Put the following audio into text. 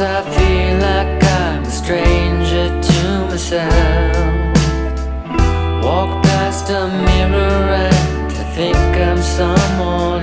Sometimes I feel like I'm a stranger to myself. Walk past a mirror and I think I'm someone